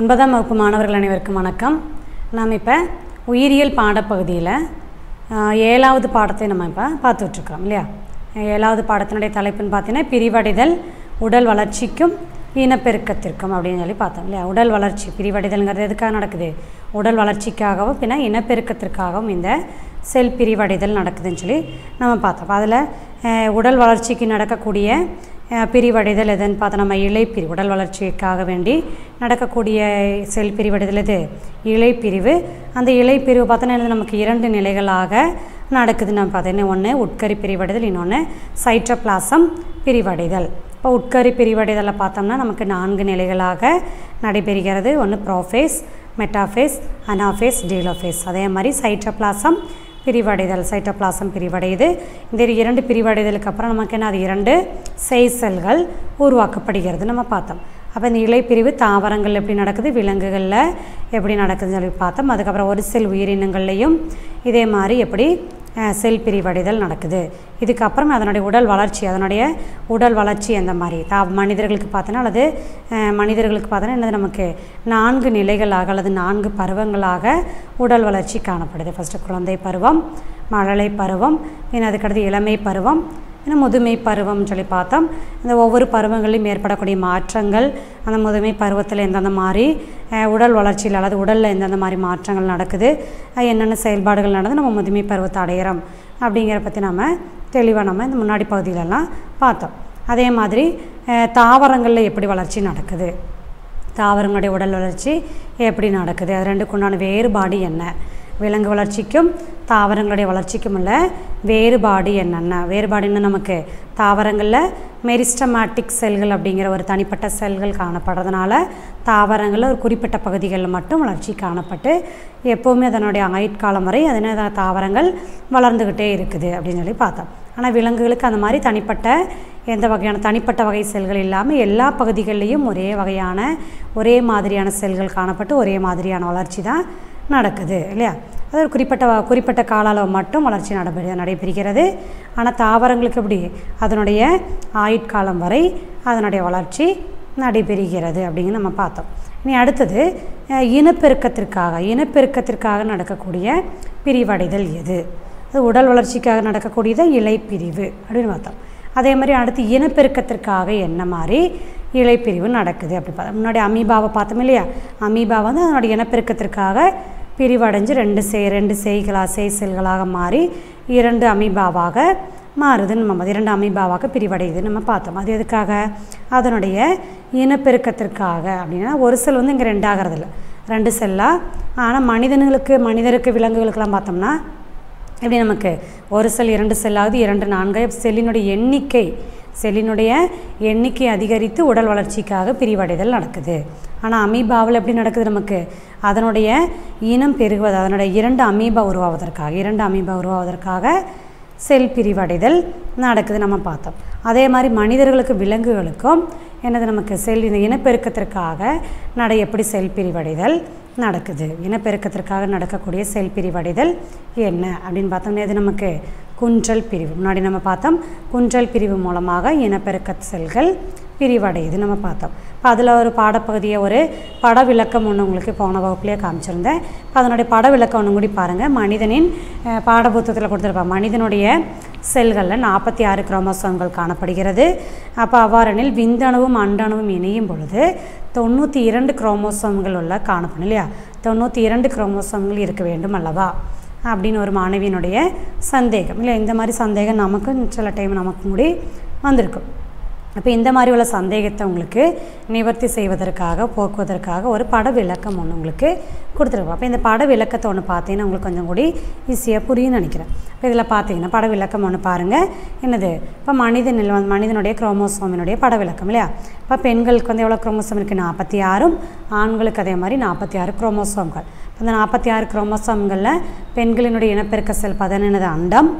ஒன்பதாம் வகுப்பு மாணவர்கள் அனைவருக்கும் வணக்கம். நாம் இப்போ உயிரியல் பாடப்பகுதியில் ஏழாவது பாடத்தை நம்ம இப்போ பார்த்துட்ருக்குறோம் இல்லையா? ஏழாவது பாடத்தினுடைய தலைப்புன்னு பார்த்தீங்கன்னா பிரிவடைதல் உடல் வளர்ச்சிக்கும் இனப்பெருக்கத்திற்கும் அப்படின்னு சொல்லி பார்த்தோம் இல்லையா? உடல் வளர்ச்சி பிரிவடைதல்ங்கிறது எதுக்காக நடக்குது? உடல் வளர்ச்சிக்காகவும் பின்னா இனப்பெருக்கத்திற்காகவும் இந்த செல் பிரிவடைதல் நடக்குதுன்னு சொல்லி நம்ம பார்த்தோம். அதில் உடல் வளர்ச்சிக்கு நடக்கக்கூடிய பிரிவடைதல் எதுன்னு பார்த்தா நம்ம இலைப்பிரிவு. உடல் வளர்ச்சிக்காக வேண்டி நடக்கக்கூடிய செல் பிரிவடைதல் எது? இலைப்பிரிவு. அந்த இலைப்பிரிவு பார்த்தோன்னா நமக்கு இரண்டு நிலைகளாக நடக்குதுன்னு நம்ம பார்த்தோன்னா, ஒன்று உட்கரு பிரிவடைதல், இன்னொன்று சைட்டோபிளாசம் பிரிவடைதல். இப்போ உட்கரு பிரிவடைதலை பார்த்தோம்னா நமக்கு நான்கு நிலைகளாக நடைபெறுகிறது. ஒன்று ப்ரோஃபேஸ், மெட்டாஃபேஸ், அனாஃபேஸ், டீலோஃபேஸ். அதே மாதிரி சைட்டோபிளாசம் பிரிவடைதல், சைட்டோபிளாசம் பிரிவடையுது. இந்த இரண்டு பிரிவடைதலுக்கு அப்புறம் நமக்கு என்ன, அது இரண்டு செய் செல்கள் உருவாக்கப்படுகிறது நம்ம பார்த்தோம். அப்போ இந்த இலைப்பிரிவு தாவரங்கள் எப்படி நடக்குது, விலங்குகளில் எப்படி நடக்குதுன்னு சொல்லி பார்த்தோம். அதுக்கப்புறம் ஒரு செல் உயிரினங்கள்லேயும் இதே மாதிரி எப்படி செல் பிரிவடைதல் நடக்குது. இதுக்கப்புறம் அதனுடைய உடல் வளர்ச்சி, அதனுடைய உடல் வளர்ச்சி அந்த மாதிரி மனிதர்களுக்கு பார்த்தோன்னா அல்லது மனிதர்களுக்கு பார்த்தோன்னா என்னது, நமக்கு நான்கு நிலைகளாக அல்லது நான்கு பருவங்களாக உடல் வளர்ச்சி காணப்படுது. ஃபஸ்ட்டு குழந்தை பருவம், மழலை பருவம், பின் அதுக்கடுத்து இளமை பருவம், இன்னும் முதுமை பருவம்னு சொல்லி பார்த்தோம். இந்த ஒவ்வொரு பருவங்களையும் ஏற்படக்கூடிய மாற்றங்கள், அந்த முதுமை பருவத்தில் எந்தெந்த மாதிரி உடல் வளர்ச்சியில் அல்லது உடலில் எந்தெந்த மாதிரி மாற்றங்கள் நடக்குது, என்னென்ன செயல்பாடுகள் நடந்து நம்ம முதுமை பருவத்தை அடையிறோம் அப்படிங்கிற பற்றி நம்ம தெளிவாக நம்ம இந்த முன்னாடி பகுதியிலலாம் பார்த்தோம். அதே மாதிரி தாவரங்களில் எப்படி வளர்ச்சி நடக்குது, தாவரங்களுடைய உடல் வளர்ச்சி எப்படி நடக்குது, அது ரெண்டுக்குண்டான வேறுபாடு என்ன, விலங்கு வளர்ச்சிக்கும் தாவரங்களுடைய வளர்ச்சிக்கும் உள்ள வேறுபாடு என்னென்ன, வேறுபாடு என்ன, நமக்கு தாவரங்களில் மெரிஸ்டமேட்டிக் செல்கள் அப்படிங்கிற ஒரு தனிப்பட்ட செல்கள் காணப்படுறதுனால தாவரங்களில் ஒரு குறிப்பிட்ட பகுதிகளில் மட்டும் வளர்ச்சி காணப்பட்டு எப்போவுமே அதனுடைய ஆயுட்காலம் வரை அதனால் தாவரங்கள் வளர்ந்துக்கிட்டே இருக்குது அப்படின்னு சொல்லி பார்த்தோம். ஆனால் விலங்குகளுக்கு அந்த மாதிரி தனிப்பட்ட எந்த வகையான தனிப்பட்ட வகை செல்கள் இல்லாமல் எல்லா பகுதிகளிலையும் ஒரே வகையான ஒரே மாதிரியான செல்கள் காணப்பட்டு ஒரே மாதிரியான வளர்ச்சி தான் நடக்குது இல்லையா? அது ஒரு குறிப்பிட்ட கால அளவு மட்டும் வளர்ச்சி நடைபெறுகிறது. ஆனால் தாவரங்களுக்கு எப்படி அதனுடைய ஆயுட்காலம் வரை அதனுடைய வளர்ச்சி நடைபெறுகிறது அப்படிங்கு நம்ம பார்த்தோம். இனி அடுத்தது இனப்பெருக்கத்திற்காக நடக்கக்கூடிய பிரிவடைதல் எது? அது உடல் வளர்ச்சிக்காக நடக்கக்கூடியது இலைப்பிரிவு அப்படின்னு பார்த்தோம். அதே மாதிரி அடுத்து இனப்பெருக்கத்திற்காக என்ன மாதிரி இலைப்பிரிவு நடக்குது அப்படி பார்த்தோம். முன்னாடி அமீபாவை பார்த்தோம் இல்லையா? அமீபா வந்து அதனுடைய இனப்பெருக்கத்திற்காக பிரிவடைஞ்சு ரெண்டு செல்களாக மாறி இரண்டு அமீபாவாக மாறுதுன்னு நம்ம இரண்டு அமீபாவாக பிரிவடையுதுன்னு நம்ம பார்த்தோம். அது எதுக்காக? அதனுடைய இனப்பெருக்கத்திற்காக. அப்படின்னா ஒரு செல் வந்து இங்கே ரெண்டாகிறது இல்லை, ரெண்டு செல்லாக. ஆனால் மனிதருக்கு விலங்குகளுக்கெல்லாம் பார்த்தோம்னா இப்படி நமக்கு ஒரு செல், இரண்டு செல்லாவது, இரண்டு, நான்கு, செல்லினுடைய எண்ணிக்கை அதிகரித்து உடல் வளர்ச்சிக்காக பிரிவடைதல் நடக்குது. ஆனால் அமீபாவில் எப்படி நடக்குது, நமக்கு அதனுடைய இனம் பெருகுவது, அதனுடைய இரண்டு அமீபா உருவாவதற்காக செல் பிரிவடைதல் நடக்குது நம்ம பார்த்தோம். அதே மாதிரி மனிதர்களுக்கு விலங்குகளுக்கும் என்னது, நமக்கு இந்த இனப்பெருக்கத்திற்காக எப்படி செல் பிரிவடைதல் நடக்குது, இனப்பெருக்கத்திற்காக நடக்கக்கூடிய செல் பிரிவடைதல் என்ன அப்படின்னு பார்த்தோம்னா இது நமக்கு குன்றல் பிரிவு. முன்னாடி நம்ம பார்த்தோம் குன்றல் பிரிவு மூலமாக இனப்பெருக்க செல்கள் பிரிவடையுது நம்ம பார்த்தோம். இப்போ அதில் ஒரு பாடப்பகுதியை ஒரு பட விளக்கம் ஒன்று உங்களுக்கு போன வகுப்புலேயே காமிச்சிருந்தேன். இப்போ அதனுடைய பட விளக்கம் ஒன்று கூடி பாருங்கள். மனிதனின் பாடபுத்தகத்தில் கொடுத்துருப்பாங்க. மனிதனுடைய செல்களில் 46 குரோமோசோம்கள் காணப்படுகிறது. அப்போ அவ்வாறெனில் விந்தணுவும் அண்டணுவும் இணையும் பொழுது 92 குரோமோசோம்கள் உள்ள காணப்படும் இல்லையா? 92 குரோமோசோம்கள் இருக்க வேண்டும் அல்லவா அப்படின்னு ஒரு மாணவியினுடைய சந்தேகம் இல்லை? இந்த மாதிரி சந்தேகம் நமக்கும் சில டைம் நமக்கு முடி வந்திருக்கும். அப்போ இந்த மாதிரி உள்ள சந்தேகத்தை உங்களுக்கு நிவர்த்தி செய்வதற்காக, போக்குவதற்காக ஒரு பட விளக்கம் ஒன்று உங்களுக்கு கொடுத்துருப்போம். அப்போ இந்த பட விளக்கத்தை ஒன்று பார்த்தீங்கன்னா உங்களுக்கு கொஞ்சம் கூடி ஈஸியாக புரியுன்னு நினைக்கிறேன். இப்போ இதில் பார்த்தீங்கன்னா பட விளக்கம் ஒன்று பாருங்கள். என்னது, இப்போ மனிதனுடைய குரோமோசோமினுடைய பட விளக்கம் இல்லையா? இப்போ பெண்களுக்கு வந்து எவ்வளோ குரோமோசோம் இருக்குது? 46. ஆண்களுக்கு அதே மாதிரி 46 குரோமோசோம்கள். அந்த 46 குரோமோசோம்களில் பெண்களினுடைய இனப்பெருக்க செல் பார்த்தீங்கன்னா என்னது, அண்டம்,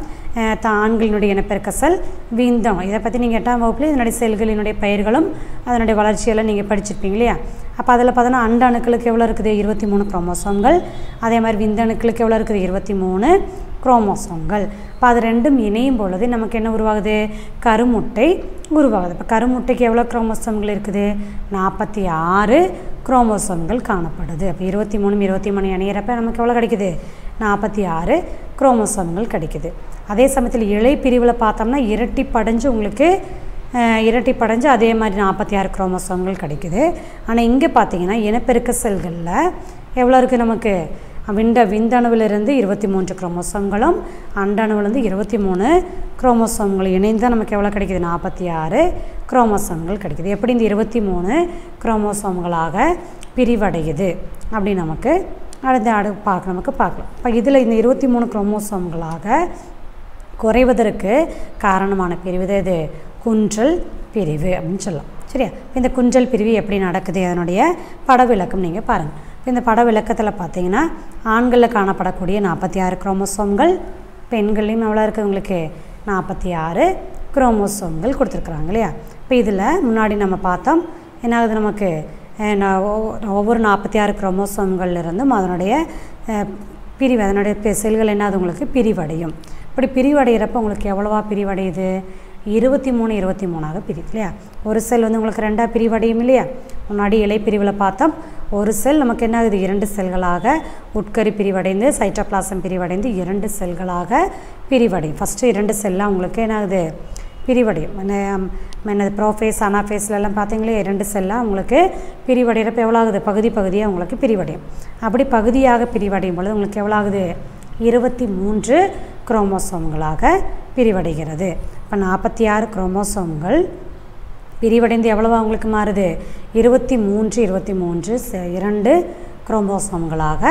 தான்களினுடைய இனப்பெருக்கசல் விந்தம். இதை பற்றி நீங்கள் 8ஆம் வகுப்பில் இதனுடைய செல்களினுடைய பெயர்களும் அதனுடைய வளர்ச்சியெல்லாம் நீங்கள் படிச்சிருப்பீங்க இல்லையா? அப்போ அதில் பார்த்தோன்னா அண்டணுக்களுக்கு எவ்வளோ இருக்குது 23 குரோமோசோம்கள், அதே மாதிரி விந்தணுக்களுக்கு எவ்வளோ இருக்குது 23 குரோமோசோம்கள். இப்போ அது ரெண்டும் இணையும் பொழுது நமக்கு என்ன உருவாகுது? கருமுட்டை உருவாகுது. இப்போ கருமுட்டைக்கு எவ்வளோ குரோமோசோம்கள் இருக்குது? 46 குரோமோசோம்கள் காணப்படுது. அப்போ 23 23 இணையிறப்ப நமக்கு எவ்வளோ கிடைக்குது? 46 குரோமோசோம்கள் கிடைக்குது. அதே சமயத்தில் இலை பிரிவில் பார்த்தோம்னா இரட்டி படைஞ்சு அதே மாதிரி 46 குரோமோசோம்கள் கிடைக்குது. ஆனால் இங்கே பார்த்தீங்கன்னா இனப்பெருக்க செல்களில் எவ்வளோ இருக்குது நமக்கு? விந்தணுவிலிருந்து 23 குரோமோசோம்களும் அண்டணுவிலிருந்து 23 குரோமோசோம்கள் இணைந்தால் நமக்கு எவ்வளோ கிடைக்குது? 46 குரோமோசோம்கள் கிடைக்குது. எப்படி இந்த 23 குரோமோசோம்களாக பிரிவடையுது அப்படின்னு நமக்கு நமக்கு பார்க்கலாம். இப்போ இதில் இந்த 23 குரோமோசோம்களாக குறைவதற்கு காரணமான பிரிவு இது குன்றல் பிரிவு அப்படின்னு சொல்லலாம். சரியா? இந்த குன்றல் பிரிவு எப்படி நடக்குது அதனுடைய படவிளக்கம் நீங்கள் பாருங்கள். இந்த படவிளக்கத்தில் பார்த்தீங்கன்னா ஆண்களில் காணப்படக்கூடிய 46 குரோமோசோம்கள், பெண்கள்லையும் எவ்வளோ இருக்குது உங்களுக்கு 46 குரோமோசோம்கள் கொடுத்துருக்குறாங்க இல்லையா? இப்போ இதில் முன்னாடி நம்ம பார்த்தோம் என்ன ஆகுது நமக்கு, ஒவ்வொரு 46 குரோமோசோம்கள்லேருந்தும் அதனுடைய பிரிவு அதனுடைய செல்கள் என்ன அது உங்களுக்கு பிரிவடையும். இப்படி பிரிவடைகிறப்ப உங்களுக்கு எவ்வளவா பிரிவடையுது? 23 23ஆக பிரிவு இல்லையா? ஒரு செல் வந்து உங்களுக்கு ரெண்டாக பிரிவடையும் இல்லையா? முன்னாடி இலை பிரிவில் பார்த்தோம் ஒரு செல் நமக்கு என்ன ஆகுது 2 செல்களாக, உட்கரு பிரிவடைந்து சைட்டோபிளாசம் பிரிவடைந்து 2 செல்களாக பிரிவடையும். ஃபஸ்ட்டு 2 செல்லாம் உங்களுக்கு என்ன ஆகுது பிரிவடையும். என்னது ப்ரோஃபேஸ் அனாஃபேஸ்லலாம் பார்த்தீங்களே 2 செல்லாம் உங்களுக்கு பிரிவடைகிறப்ப எவ்வளோ ஆகுது? பகுதியாக உங்களுக்கு பிரிவடையும். அப்படி பகுதியாக பிரிவடையும் பொழுது உங்களுக்கு எவ்வளோ ஆகுது? 23 குரோமோசோம்களாக பிரிவடைகிறது. இப்போ 46 குரோமோசோம்கள் பிரிவடைந்து எவ்வளவா உங்களுக்கு மாறுது? 23 23 2 குரோமோசோம்களாக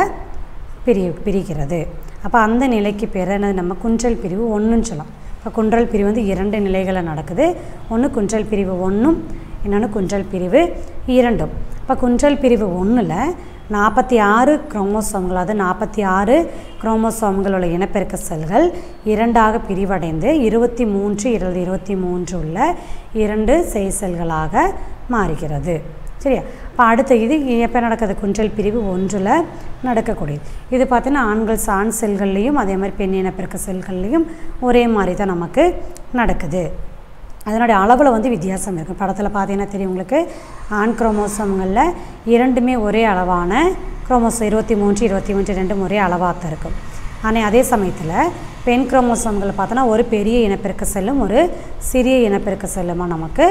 பிரிகிறது. அப்போ அந்த நிலைக்கு பேர் என்னது? நம்ம குன்றல் பிரிவு 1ன்னு சொல்லலாம். இப்போ குன்றல் பிரிவு வந்து 2 நிலைகளை நடக்குது. ஒன்று குன்றல் பிரிவு 1ம், இன்னொன்று குன்றல் பிரிவு 2ம். இப்போ குன்றல் பிரிவு 1ல் 46 குரோமோசோம்கள், அது 46 குரோமோசோம்கள் உள்ள இனப்பெருக்க செல்கள் 2ஆக பிரிவடைந்து 23 23 உள்ள 2 செல்களாக மாறுகிறது. சரியா? இப்போ அடுத்த இது எப்போ நடக்குது? குன்றல் பிரிவு 1ல் நடக்கக்கூடியது. இது பார்த்தீங்கன்னா ஆண் செல்கள்லேயும் அதே மாதிரி பெண் இனப்பெருக்க செல்கள்லேயும் ஒரே மாதிரி தான் நமக்கு நடக்குது. அதனுடைய அளவில் வந்து வித்தியாசம் இருக்குது. படத்தில் பார்த்தீங்கன்னா தெரியும் உங்களுக்கு ஆண் குரோமோசோம்களில் 2மே ஒரே அளவான குரோமோசோம் 23 23 2 ஒரே அளவாக தான் இருக்கும். ஆனால் அதே சமயத்தில் பெண் குரோமோசோம்கள் பார்த்தோன்னா ஒரு பெரிய இனப்பெருக்க செல்லும் ஒரு சிறிய இனப்பெருக்க செல்லுமாக நமக்கு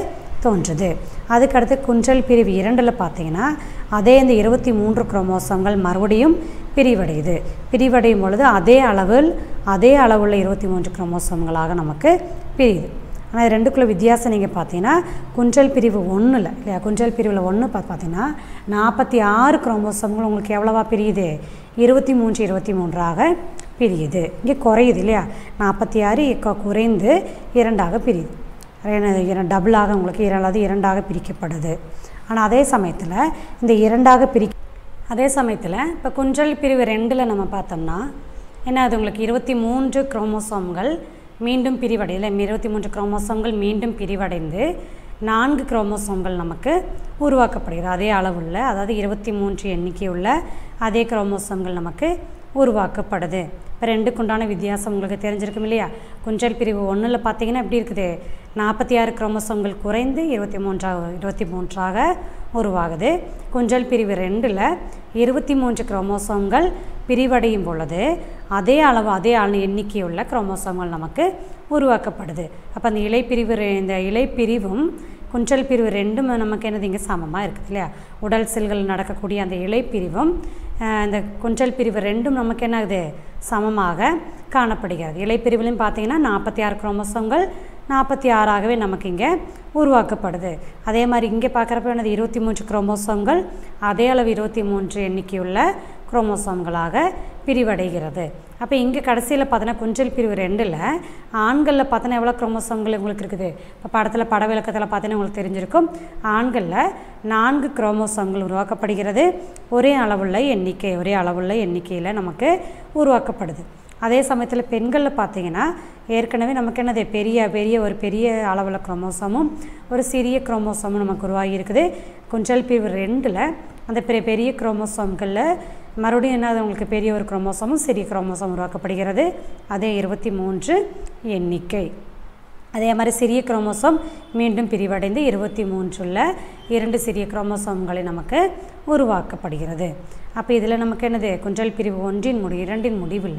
தோன்றுது. அதுக்கடுத்து குன்றல் பிரிவு 2ல் பார்த்தீங்கன்னா அதே இந்த 23 குரோமோசோம்கள் மறுபடியும் பிரிவடையுது. பிரிவடையும் பொழுது அதே அளவில் 23 குரோமோசோம்களாக நமக்கு பிரியுது. ஆனால் இது ரெண்டுக்குள்ள வித்தியாசம் நீங்கள் பார்த்தீங்கன்னா குன்றல் பிரிவு 1ல் இல்லையா, குன்றல் பிரிவில் 1 பார்த்தீங்கன்னா 46 குரோமோசோம்கள் உங்களுக்கு எவ்வளவா பிரியுது? 23 23ஆக பிரியுது. இங்கே குறையுது இல்லையா? 46 குறைந்து 2ஆக பிரியுது. டபுளாக உங்களுக்கு 2ஆக பிரிக்கப்படுது. ஆனால் அதே சமயத்தில் இப்போ குன்றல் பிரிவு 2ல் நம்ம பார்த்தோம்னா என்ன அது உங்களுக்கு 23 குரோமோசோம்கள் மீண்டும் பிரிவடையில 23 குரோமோசோம்கள் மீண்டும் பிரிவடைந்து 4 குரோமோசோம்கள் நமக்கு உருவாக்கப்படுகிறது. அதே அளவுள்ள அதாவது 23 எண்ணிக்கையுள்ள அதே குரோமோசோம்கள் நமக்கு உருவாக்கப்படுது. இப்போ 2க்குண்டான வித்தியாசம் உங்களுக்கு தெரிஞ்சிருக்கும் இல்லையா? குன்றல் பிரிவு 1ல் பார்த்தீங்கன்னா எப்படி இருக்குது? 46 குரோமோசோம்கள் குறைந்து 23 23ஆக உருவாகுது. குன்றல் பிரிவு 2ல் 23 குரோமோசோம்கள் பிரிவடையும் பொழுது அதே அளவு எண்ணிக்கையுள்ள குரோமோசோம்கள் நமக்கு உருவாக்கப்படுது. அப்போ அந்த இலை பிரிவும் குன்றல் பிரிவு 2ம் நமக்கு என்னது இங்கே சமமாக இருக்குது இல்லையா? உடல் செல்கள் நடக்கக்கூடிய அந்த இலை பிரிவும் இந்த குன்றல் பிரிவு 2ம் நமக்கு என்ன ஆகுது? சமமாக காணப்படுகிறது. இலை பிரிவுலையும் பார்த்தீங்கன்னா 46 குரோமோசோம்கள் 46ஆகவே நமக்கு இங்கே உருவாக்கப்படுது. அதே மாதிரி இங்கே பார்க்குறப்ப என்னது 23 குரோமோசோம்கள் அதே அளவு 23 எண்ணிக்கையுள்ள குரோமோசோம்களாக பிரிவடைகிறது. அப்போ இங்கே கடைசியில் பார்த்தோன்னா குன்றல் பிரிவு 2ல் ஆண்களில் பார்த்தோன்னா எவ்வளோ குரோமோசோம்கள் உங்களுக்கு இருக்குது? இப்போ படத்தில் படவிளக்கத்தில் பார்த்தீங்கன்னா உங்களுக்கு தெரிஞ்சிருக்கும் ஆண்களில் 4 குரோமோசோம்கள் உருவாக்கப்படுகிறது. ஒரே அளவுள்ள எண்ணிக்கையில் நமக்கு உருவாக்கப்படுது. அதே சமயத்தில் பெண்களில் பார்த்தீங்கன்னா ஏற்கனவே நமக்கு என்னது பெரிய அளவில் குரோமோசோமும் ஒரு சிறிய குரோமோசோமும் நமக்கு உருவாகி இருக்குது. குஞ்சல் பிரிவு 2ல் அந்த பெரிய குரோமோசோம்களில் மறுபடியும் என்ன உங்களுக்கு பெரிய ஒரு குரோமோசோமும் சிறிய குரோமோசோம் உருவாக்கப்படுகிறது. அதே 23 எண்ணிக்கை. அதே மாதிரி சிறிய குரோமோசோம் மீண்டும் பிரிவடைந்து 23ல் 2 சிறிய குரோமோசோம்களை நமக்கு உருவாக்கப்படுகிறது. அப்போ இதில் நமக்கு என்னது குஞ்சல் பிரிவு 1 2 முடிவில்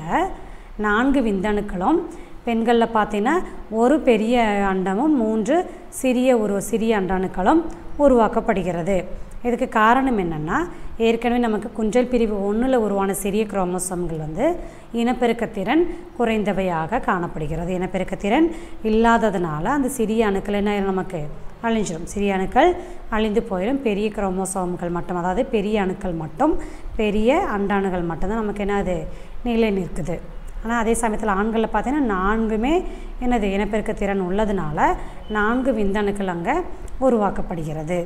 4 விந்தணுக்களும் பெண்களில் பார்த்தீங்கன்னா ஒரு பெரிய அண்டமும் 3 சிறிய அண்டாணுக்களும் உருவாக்கப்படுகிறது. இதுக்கு காரணம் என்னென்னா ஏற்கனவே நமக்கு குஞ்சல் பிரிவு 1ல் உருவான சிறிய குரோமோசோம்கள் இனப்பெருக்கத்திறன் குறைந்தவையாக காணப்படுகிறது. இனப்பெருக்கத்திறன் இல்லாததுனால அந்த சிறிய அணுக்கள் என்ன நமக்கு அழிஞ்சிடும், சிறிய அணுக்கள் அழிந்து போயிடும். பெரிய குரோமோசோம்கள் மட்டும், அதாவது பெரிய அணுக்கள் மட்டும், பெரிய அண்டாணுகள் மட்டும்தான் நமக்கு என்ன அது நிலை நிற்குது. ஆனால் அதே சமயத்தில் ஆண்களில் பார்த்தீங்கன்னா 4 என்னது இனப்பெருக்க திறன் உள்ளதுனால 4 விந்தணுக்கள் அங்கே உருவாக்கப்படுகிறது.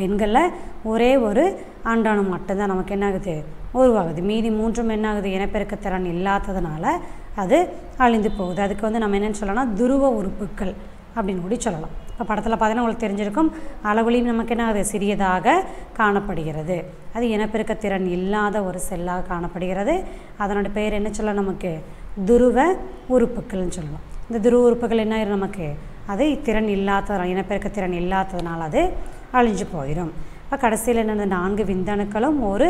பெண்களில் ஒரே ஒரு ஆண்டாணு மட்டும்தான் நமக்கு என்ன ஆகுது உருவாகுது. மீதி 3 என்ன ஆகுது இனப்பெருக்க திறன் இல்லாததுனால அது அழிந்து போகுது. அதுக்கு நம்ம என்னென்னு சொல்லலாம்னா துருவ உறுப்புகள் அப்படின்னு கூட சொல்லலாம். இப்போ படத்தில் பார்த்தீங்கன்னா உங்களுக்கு தெரிஞ்சிருக்கும் அளவுலையும் நமக்கு என்ன அது சிறியதாக காணப்படுகிறது. அது இனப்பெருக்க திறன் இல்லாத ஒரு செல்லாக காணப்படுகிறது. அதனோட பெயர் என்ன சொல்ல நமக்கு துருவ உறுப்புகள்னு சொல்லலாம். இந்த துருவ உறுப்புகள் என்ன ஆயிரும் நமக்கு அது திறன் இல்லாததுனால, இனப்பெருக்க திறன் இல்லாததுனால அது அழிஞ்சு போயிடும். இப்போ கடைசியில் என்னென்ன 4 விந்தணுக்களும் ஒரு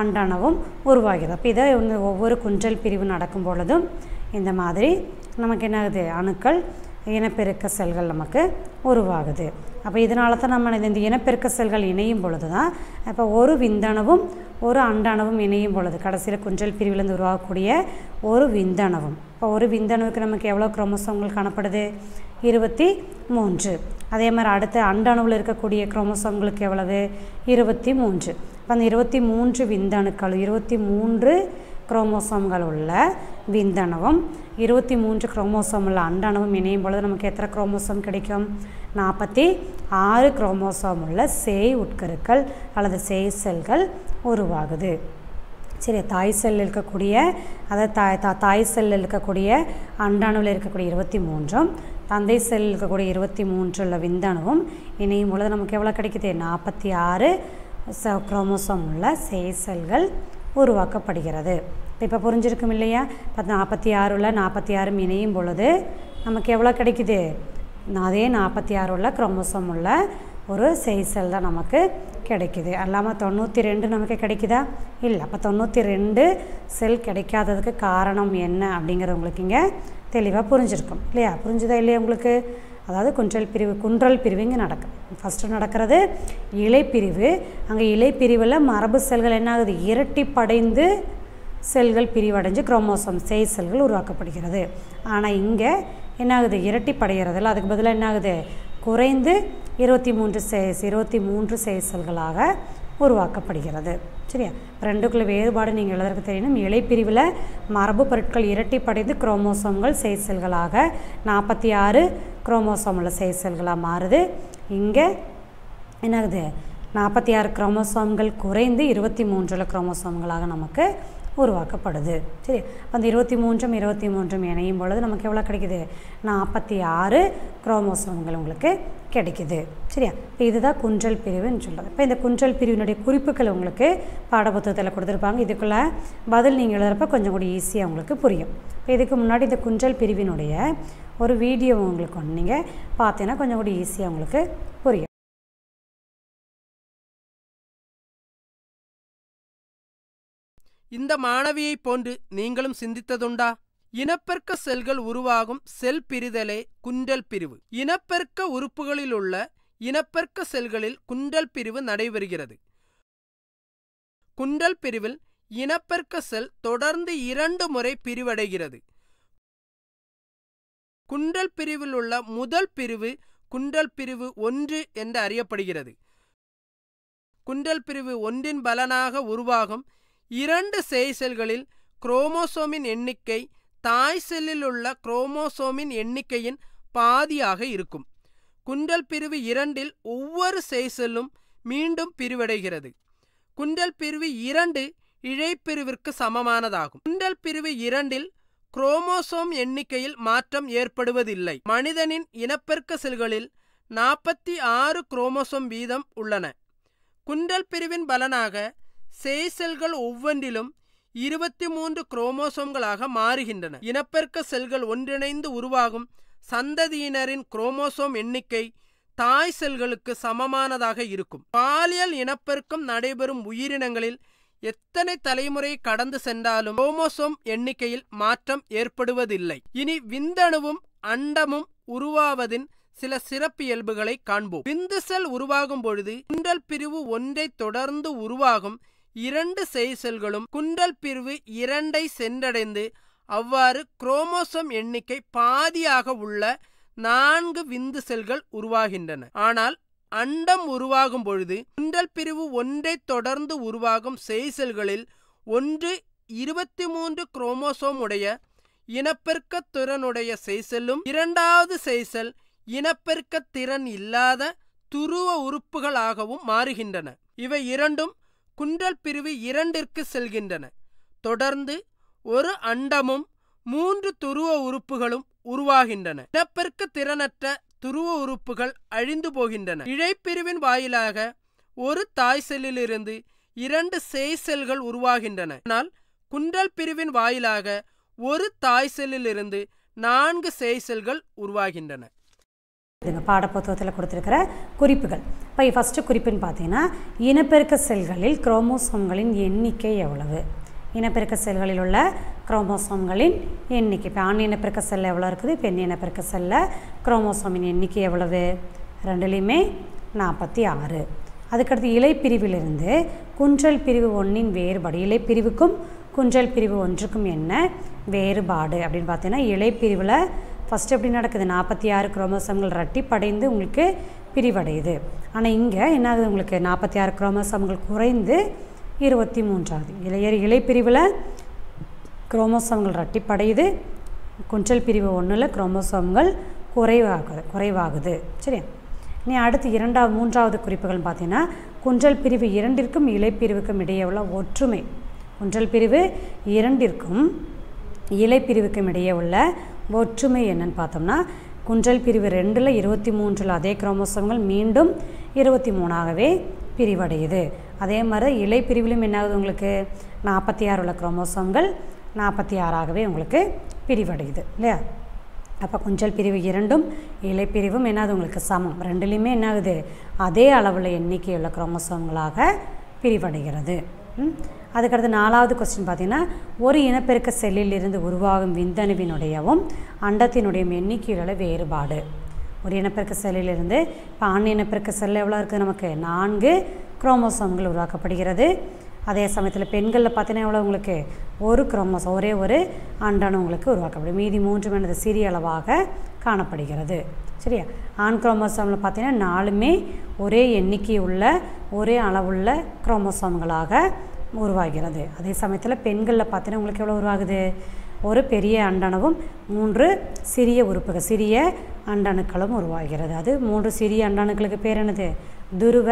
அண்டணவும் உருவாகிறது. அப்போ இதை ஒவ்வொரு குஞ்சல் பிரிவு நடக்கும் பொழுதும் இந்த மாதிரி நமக்கு என்ன ஆகுது அணுக்கள் இனப்பெருக்க செல்கள் நமக்கு உருவாகுது. அப்போ இதனால தான் நம்ம இந்த இனப்பெருக்க செல்கள் இணையும் பொழுது தான் இப்போ ஒரு விந்தணுவும் ஒரு அண்டணுவும் இணையும் பொழுது கடைசியில் குஞ்சல் பிரிவிலிருந்து உருவாகக்கூடிய ஒரு விந்தணுவும். இப்போ ஒரு விந்தணுவுக்கு நமக்கு எவ்வளோ குரோமோசோம்கள் காணப்படுது 23. அதே மாதிரி அடுத்த அண்டணுவில் இருக்கக்கூடிய குரோமோசோம்களுக்கு எவ்வளவு 23. இப்போ அந்த 23 விந்தணுக்கள் 23 குரோமோசோம்கள் உள்ள விந்தணுவும் 23 குரோமோசோம் உள்ள அண்டணுவும் இணையும் பொழுது நமக்கு எத்தனை குரோமோசோம் கிடைக்கும் 46 குரோமோசோம் உள்ள சேய் உட்கருக்கள் அல்லது சேய் செல்கள் உருவாகுது. சரி, தாய் செல்லில் இருக்கக்கூடிய அதாவது தாய் செல்லில் இருக்கக்கூடிய அண்டணுவில் இருக்கக்கூடிய 23 தந்தை செல்லில் இருக்கக்கூடிய 23 உள்ள விந்தணுவும் இணையும் பொழுது நமக்கு எவ்வளோ கிடைக்குது 46 குரோமோசோம் உள்ள சேய் செல்கள் உருவாக்கப்படுகிறது. இப்போ புரிஞ்சிருக்கும் இல்லையா? 46 இணையும் பொழுது நமக்கு எவ்வளோ கிடைக்குது அதே 46 உள்ள குரோமோசோம் உள்ள ஒரு சேய்செல் தான் நமக்கு கிடைக்குது. அல்லாமல் 92 நமக்கு கிடைக்குதா இல்லை. அப்போ 92 செல் கிடைக்காததுக்கு காரணம் என்ன அப்படிங்கிறது உங்களுக்கு இங்கே தெளிவாக புரிஞ்சிருக்கும் இல்லையா? புரிஞ்சுதா இல்லையா உங்களுக்கு? அதாவது குன்றல் பிரிவு இங்கே நடக்கும். ஃபஸ்ட்டு நடக்கிறது இலைப்பிரிவு. அங்கே இலைப்பிரிவில் மரபு செல்கள் என்ன ஆகுது இரட்டிப்படைந்து செல்கள் பிரிவடைஞ்சு குரோமோசோம் சேய் செல்கள் உருவாக்கப்படுகிறது. ஆனால் இங்கே என்ன ஆகுது இரட்டிப்படைகிறதில்ல, அதுக்கு பதிலாக என்ன ஆகுது குறைந்து 23 சேய் செல்களாக உருவாக்கப்படுகிறது. சரியா? ரெண்டுக்குள்ள வேறுபாடு நீங்கள் எழுதுறதுக்கு தெரியணும். இலைப்பிரிவில் மரபு பொருட்கள் இரட்டிப்படைந்து குரோமோசோம்கள் சேய் செல்களாக 46 குரோமோசோம் உள்ள சேய் செல்களாக மாறுது. இங்கே என்னாகுது 46 குரோமோசோம்கள் குறைந்து 23 குரோமோசோம்களாக நமக்கு உருவாக்கப்படுது. சரி, அந்த 23 இணையும் பொழுது நமக்கு எவ்வளோ கிடைக்குது 46 குரோமோசோம்கள் உங்களுக்கு கிடைக்குது. சரியா? இப்போ இதுதான் குன்றல் பிரிவுன்னு சொல்கிறது. இப்போ இந்த குன்றல் பிரிவினுடைய குறிப்புகள் உங்களுக்கு பாடப்புத்தகத்தில் கொடுத்துருப்பாங்க. இதுக்குள்ளே பதில் நீங்கள் எழுதுகிறப்ப கொஞ்சம் கூட ஈஸியாக உங்களுக்கு புரியும். இப்போ இதுக்கு முன்னாடி இந்த குன்றல் பிரிவினுடைய ஒரு வீடியோ உங்களுக்கு ஒன்று நீங்கள் பார்த்தீங்கன்னா கொஞ்சம் கூட ஈஸியாக உங்களுக்கு புரியும். இந்த மாணவியை போன்று நீங்களும் சிந்தித்ததுண்டா? இனப்பெருக்க செல்கள் உருவாகும் செல் பிரிதலே குன்றல் பிரிவு. இனப்பெருக்க உறுப்புகளிலுள்ள இனப்பெருக்க செல்களில் குன்றல் பிரிவு நடைபெறுகிறது. குன்றல் பிரிவில் இனப்பெருக்க செல் தொடர்ந்து 2 முறை பிரிவடைகிறது. குன்றல் பிரிவில் உள்ள முதல் பிரிவு குன்றல் பிரிவு 1 என்று அறியப்படுகிறது. குன்றல் பிரிவு 1ன் பலனாக உருவாகும் 2 சேய் செல்களில் குரோமோசோமின் எண்ணிக்கை தாய் செல்லில் உள்ள குரோமோசோமின் எண்ணிக்கையின் பாதியாக இருக்கும். குன்றல் பிரிவு 2ல் ஒவ்வொரு சேய் செல்லும் மீண்டும் பிரிவடைகிறது. குன்றல் பிரிவு 2 இழைப்பிரிவிற்கு சமமானதாகும். உண்டல் பிரிவு இரண்டில் குரோமோசோம் எண்ணிக்கையில் மாற்றம் ஏற்படுவதில்லை. மனிதனின் இனப்பெருக்க செல்களில் 46 குரோமோசோம் வீதம் உள்ளன. குண்டல் பிரிவின் பலனாக சேய் செல்கள் ஒவ்வொன்றிலும் 23 குரோமோசோம்களாக மாறுகின்றன. இனப்பெருக்க செல்கள் ஒன்றிணைந்து உருவாகும் சந்ததியினரின் குரோமோசோம் எண்ணிக்கை தாய் செல்களுக்கு சமமானதாக இருக்கும். பாலியல் இனப்பெருக்கம் நடைபெறும் உயிரினங்களில் எத்தனை தலைமுறை கடந்து சென்றாலும் குரோமோசோம் எண்ணிக்கையில் மாற்றம் ஏற்படுவதில்லை. இனி விந்தணுவும் அண்டமும் உருவாவதின் சில சிறப்பியல்புகளை காண்போம். விந்து செல் உருவாகும் பொழுது குண்டல் பிரிவு ஒன்றை தொடர்ந்து உருவாகும் 2 சேய் செல்களும் குண்டல் பிரிவு 2ஐ சென்றடைந்து அவ்வாறு குரோமோசோம் எண்ணிக்கை பாதியாக உள்ள 4 விந்து செல்கள் உருவாகின்றன. ஆனால் அண்டம் உருவாகும் பொழுது குண்டல் பிரிவு ஒன்றை தொடர்ந்து உருவாகும் சேய் செல்களில் 1 23 குரோமோசோம் உடைய இனப்பெருக்க திறனுடைய சேய் செல்லும், 2வது சேய் செல் இனப்பெருக்க திறன் இல்லாத துருவ உறுப்புகளாகவும் மாறுகின்றன. இவை இரண்டும் குண்டல் பிரிவு 2ற்கு செல்கின்றன. தொடர்ந்து ஒரு அண்டமும் 3 துருவ உறுப்புகளும் உருவாகின்றன. இனப்பெருக்க திறனற்ற துருவ உறுப்புகள் அழிந்து போகின்றன. இழைப்பிரிவின் வாயிலாக ஒரு தாய் செல்லிலிருந்து 2 சேய் செல்கள் உருவாகின்றன. ஆனால் குண்டல் பிரிவின் வாயிலாக ஒரு தாய் செல்லிலிருந்து 4 சேய் செல்கள் உருவாகின்றன. இதுங்க பாடப்புத்தகத்தில் கொடுத்துருக்கிற குறிப்புகள். இப்போ ஃபஸ்ட்டு குறிப்புன்னு பார்த்தீங்கன்னா, இனப்பெருக்க செல்களில் குரோமோசோம்களின் எண்ணிக்கை எவ்வளவு, இனப்பெருக்க செல்களில் உள்ள குரோமோசோம்களின் எண்ணிக்கை. இப்போ ஆண் இனப்பெருக்க செல் எவ்வளோ இருக்குது, பெண் இனப்பெருக்க செல்ல குரோமோசோமின் எண்ணிக்கை எவ்வளவு, 2லேயுமே 46. அதுக்கடுத்து இலைப்பிரிவிலிருந்து குன்றல் பிரிவு 1ன் வேறுபாடு, இலைப்பிரிவுக்கும் குன்றல் பிரிவு 1க்கும் என்ன வேறுபாடு அப்படின்னு பார்த்தீங்கன்னா, இலைப்பிரிவில் ஃபஸ்ட்டு எப்படி நடக்குது, 46 குரோமோசோம்கள் இரட்டிப்படைந்து உங்களுக்கு பிரிவடையுது. ஆனால் இங்கே என்ன ஆகுது, உங்களுக்கு 46 குரோமோசோம்கள் குறைந்து 23. இலைப்பிரிவில் குரோமோசோம்கள் இரட்டிப்படையுது, குன்றல் பிரிவு 1ல் குரோமோசோம்கள் குறைவாகுது. சரி, நீ அடுத்து 3வது குறிப்புகள் பார்த்தீங்கன்னா, குன்றல் பிரிவு 2ற்கும் இலைப்பிரிவுக்கும் இடையே உள்ள ஒற்றுமை. குன்றல் பிரிவு 2ற்கும் இலைப்பிரிவுக்கும் இடையே உள்ள ஒற்றுமை என்னன்னு பார்த்தோம்னா, குன்றல் பிரிவு 2ல் 23 அதே குரோமோசோம்கள் மீண்டும் 23ஆகவே பிரிவடையுது. அதே மாதிரி இலைப்பிரிவிலும் என்ன ஆகுது, உங்களுக்கு 46 உள்ள குரோமோசோம்கள் 46ஆகவே உங்களுக்கு பிரிவடையுது இல்லையா. அப்போ குன்றல் பிரிவு 2ம் இலைப்பிரிவும் என்னாகுது உங்களுக்கு சமம், 2லேயுமே என்ன ஆகுது அதே அளவில் எண்ணிக்கையுள்ள குரோமோசோம்களாக பிரிவடைகிறது. அதுக்கடுத்து 4வது கொஸ்டின் பார்த்தீங்கன்னா, ஒரு இனப்பெருக்க செல்லிலிருந்து உருவாகும் விந்தணுவினுடையவும் அண்டத்தினுடையும் எண்ணிக்கையுள்ள வேறுபாடு. ஒரு இனப்பெருக்க செல்லிலிருந்து இப்போ ஆண் இனப்பெருக்க செல் எவ்வளோ இருக்குது, நமக்கு 4 குரோமோசோம்கள் உருவாக்கப்படுகிறது. அதே சமயத்தில் பெண்களில் பார்த்தீங்கன்னா எவ்வளோ உங்களுக்கு ஒரே ஒரு அண்டணு உங்களுக்கு உருவாக்கப்படும், மீதி 3 எனது சிறிய அளவாக காணப்படுகிறது. சரியா, ஆண் குரோமோசோமில் பார்த்தீங்கன்னா 4மே ஒரே எண்ணிக்கை உள்ள ஒரே அளவுள்ள குரோமோசோம்களாக உருவாகிறது. அதே சமயத்தில் பெண்களில் பார்த்தீங்கன்னா உங்களுக்கு எவ்வளோ உருவாகுது, ஒரு பெரிய அண்டணுவும் 3 சிறிய அண்டணுக்களும் உருவாகிறது. அது 3 சிறிய அண்டணுக்களுக்கு பேர் என்னது, துருவ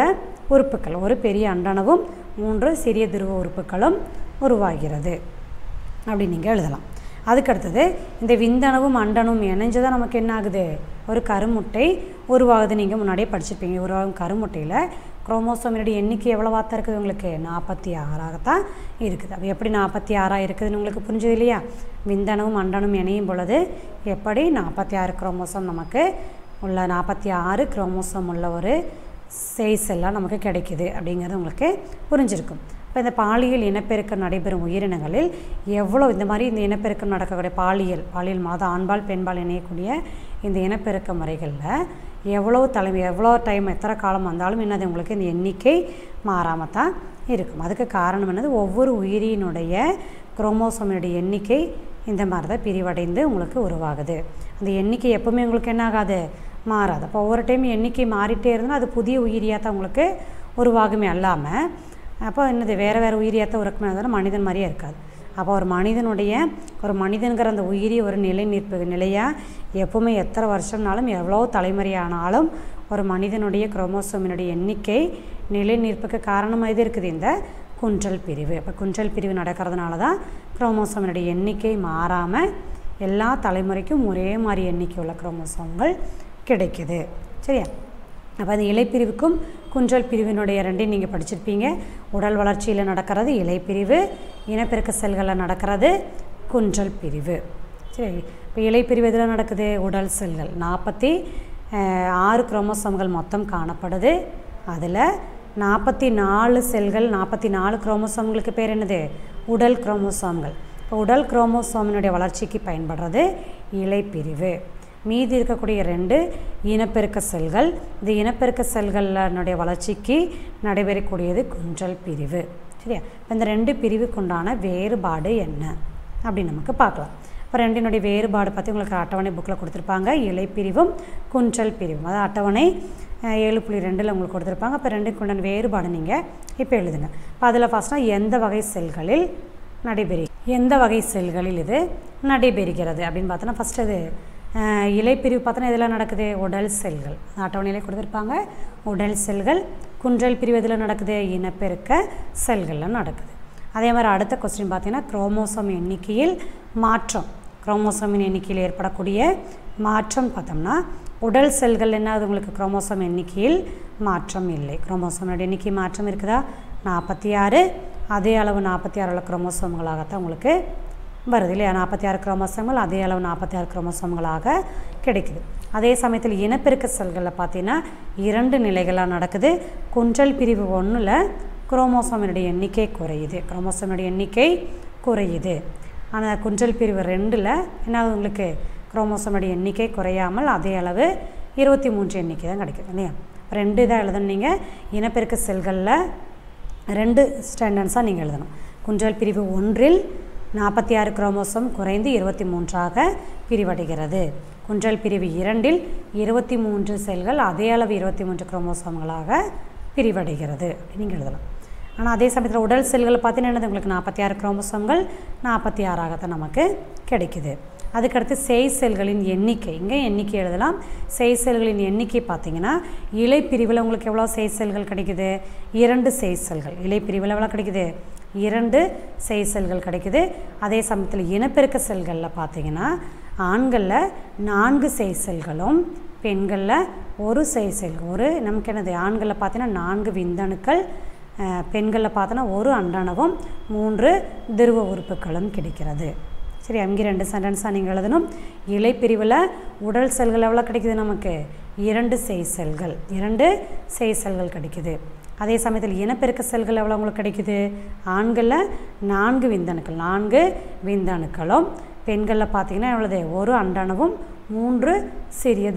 உறுப்புகள். ஒரு பெரிய அண்டணுவும் 3 சிறிய துருவ உறுப்புகளும் உருவாகிறது அப்படி நீங்கள் எழுதலாம். அதுக்கடுத்தது, இந்த விந்தணுவும் அண்டணும் இணைஞ்சதான் நமக்கு என்ன ஆகுது, ஒரு கருமுட்டை உருவாகுது. நீங்கள் முன்னாடியே படிச்சுப்பீங்க, உருவாகும் கருமுட்டையில் குரோமோசோமினுடைய எண்ணிக்கை எவ்வளோவாத்தான் இருக்குது உங்களுக்கு, 46ஆகத்தான் இருக்குது. அப்போ எப்படி 46 இருக்குதுன்னு உங்களுக்கு புரிஞ்சது இல்லையா. விந்தணுவும் அண்டணும் இணையும் பொழுது எப்படி 46 குரோமோசோம் நமக்கு உள்ள 46 குரோமோசோம் உள்ள ஒரு சேய்ஸ் எல்லாம் நமக்கு கிடைக்குது அப்படிங்கிறது உங்களுக்கு புரிஞ்சிருக்கும். இப்போ இந்த பாலியல் இனப்பெருக்கம் நடைபெறும் உயிரினங்களில் எவ்வளோ இந்த மாதிரி இந்த இனப்பெருக்கம் நடக்கக்கூடிய பாலியல் மாதம் ஆண்பால் பெண்பால் இணையக்கூடிய இந்த இனப்பெருக்க முறைகளில் எவ்வளோ டைம் எத்தனை காலம் வந்தாலும் என்னது உங்களுக்கு இந்த எண்ணிக்கை மாறாமல் தான் இருக்கும். அதுக்கு காரணம் என்னது, ஒவ்வொரு உயிரினுடைய குரோமோசோமினுடைய எண்ணிக்கை இந்த மாதிரி தான் பிரிவடைந்து உங்களுக்கு உருவாகுது. அந்த எண்ணிக்கை எப்போவுமே உங்களுக்கு என்ன ஆகாது, மாறாது. அப்போ ஒவ்வொரு டைம் எண்ணிக்கை மாறிட்டே இருந்ததுன்னா அது புதிய உயிரியாக தான் உங்களுக்கு உருவாகுமே, அல்லாமல் அப்போ என்னது வேறு உயிரியத்தை உருக்குமே, அதனால் மனிதன் மாதிரியே இருக்காது. அப்போ ஒரு மனிதனுங்கிற அந்த உயிரி ஒரு நிலையாக எப்போவுமே எத்தனை வருஷம்னாலும் எவ்வளோ தலைமுறையானாலும் ஒரு மனிதனுடைய குரோமோசோமினுடைய எண்ணிக்கை நிலை நிற்புக்கு காரணமாக இது இருக்குது இந்த குன்றல் பிரிவு. அப்போ குன்றல் பிரிவு நடக்கிறதுனால தான் குரோமோசோமினுடைய எண்ணிக்கை மாறாமல் எல்லா தலைமுறைக்கும் ஒரே மாதிரி எண்ணிக்கை உள்ள குரோமோசோம்கள் கிடைக்குது. சரியா? அப்போ அந்த இலைப்பிரிவுக்கும் குன்றல் பிரிவினுடைய ரெண்டையும் நீங்கள் படிச்சிருப்பீங்க. உடல் வளர்ச்சியில் நடக்கிறது இலைப்பிரிவு, இனப்பெருக்க செல்களில் நடக்கிறது குன்றல் பிரிவு. சரி, இப்போ இலைப்பிரிவு எதில் நடக்குது? உடல் செல்கள். 46 குரோமோசோம்கள் மொத்தம் காணப்படுது. அதில் 44 செல்கள், 44 குரோமோசோம்களுக்கு பேர் என்னது? உடல் குரோமோசோம்கள். இப்போ உடல் குரோமோசோமினுடைய வளர்ச்சிக்கு பயன்படுறது இலைப்பிரிவு. மீதி இருக்கக்கூடிய 2 இனப்பெருக்க செல்கள். இந்த இனப்பெருக்க செல்களினுடைய வளர்ச்சிக்கு நடைபெறக்கூடியது குன்றல் பிரிவு. சரியா? இப்போ இந்த 2 பிரிவுக்குண்டான வேறுபாடு என்ன அப்படின்னு நமக்கு பார்க்கலாம். இப்போ ரெண்டினுடைய வேறுபாடு பற்றி உங்களுக்கு அட்டவணை புக்கில் கொடுத்துருப்பாங்க. இலைப்பிரிவும் குன்றல் பிரிவும், அதாவது அட்டவணை 7.2 உங்களுக்கு கொடுத்துருப்பாங்க. இப்போ ரெண்டுக்குண்டான வேறுபாடு நீங்கள் இப்போ எழுதுங்க. இப்போ அதில் ஃபஸ்ட்டாக எந்த வகை செல்களில் இது நடைபெறுகிறது அப்படின்னு பார்த்தோன்னா, ஃபஸ்ட்டு இது இலைப்பிரிவு பார்த்தோன்னா எதில் நடக்குது? உடல் செல்கள். அட்டவணையிலே கொடுத்துருப்பாங்க. உடல் செல்கள். குன்றல் பிரிவு எதில் நடக்குது? இனப்பெருக்க செல்களில் நடக்குது. அதே மாதிரி அடுத்த கொஸ்டின் பார்த்தீங்கன்னா குரோமோசோம் எண்ணிக்கையில் மாற்றம், குரோமோசோமின் எண்ணிக்கையில் ஏற்படக்கூடிய மாற்றம் பார்த்தோம்னா, உடல் செல்கள் என்ன அது உங்களுக்கு குரோமோசோம் எண்ணிக்கையில் மாற்றம் இல்லை. குரோமோசோமினுடைய எண்ணிக்கை மாற்றம் இருக்குதா? 46. அதே அளவு 46 குரோமோசோம்களாகத்தான் உங்களுக்கு வருது இல்லையா? 46 குரோமோசோம்கள் அதே அளவு 46 குரோமோசோம்களாக கிடைக்குது. அதே சமயத்தில் இனப்பெருக்க செல்களில் பார்த்தீங்கன்னா 2 நிலைகளாக நடக்குது. குன்றல் பிரிவு 1ல் குரோமோசோமினுடைய எண்ணிக்கை குறையுது, ஆனால் குன்றல் பிரிவு 2ல் என்னாவது உங்களுக்கு குரோமோசோமினுடைய எண்ணிக்கை குறையாமல் அதே அளவு 23 எண்ணிக்கை தான் கிடைக்குது இல்லையா? 2 இதாக எழுதணுங்க. இனப்பெருக்க செல்களில் 2 ஸ்டாண்டர்ட்ஸாக நீங்கள் எழுதணும். குன்றல் பிரிவு 1ல் 46 குரோமோசோம் குறைந்து 23ஆக பிரிவடைகிறது. குன்றல் பிரிவு 2ல் 23 செல்கள் அதே அளவு 23 குரோமோசோம்களாக பிரிவடைகிறது நீங்கள் எழுதலாம். ஆனால் அதே சமயத்தில் உடல் செல்களை பார்த்தீங்கன்னா என்னது உங்களுக்கு 46 குரோமோசோம்கள் 46ஆகத்தான் நமக்கு கிடைக்குது. அதுக்கடுத்து செய் செல்களின் எண்ணிக்கை, இங்கே எண்ணிக்கை எழுதலாம். செய் செல்களின் எண்ணிக்கை பார்த்தீங்கன்னா இலைப்பிரிவில் உங்களுக்கு எவ்வளோ செய் செல்கள் கிடைக்குது? 2 செய் செல்கள். இலைப்பிரிவில் எவ்வளோ கிடைக்குது? 2 செய் செல்கள் கிடைக்குது. அதே சமயத்தில் இனப்பெருக்க செல்களில் பார்த்தீங்கன்னா ஆண்களில் 4 செய் செல்களும் பெண்களில் 1 செய் செல்கள். நமக்கு என்னது? ஆண்களில் பார்த்தீங்கன்னா 4 விந்தணுக்கள், பெண்களில் பார்த்தோன்னா 1 அண்டணவும் 3 துருவ உறுப்புகளும் கிடைக்கிறது. சரி, அங்கே 2 சென்டென்ஸாக நீங்கள் எழுதணும். இலைப்பிரிவில் உடல் செல்கள் எவ்வளோ கிடைக்குது நமக்கு? 2 செய் செல்கள் கிடைக்குது. அதே சமயத்தில் இனப்பெருக்க செல்கள் எவ்வளோ உங்களுக்கு கிடைக்குது? ஆண்களில் 4 விந்தணுக்களும் பெண்களில் பார்த்தீங்கன்னா எவ்வளோது? 1 அண்டணவும் 3 சிறிய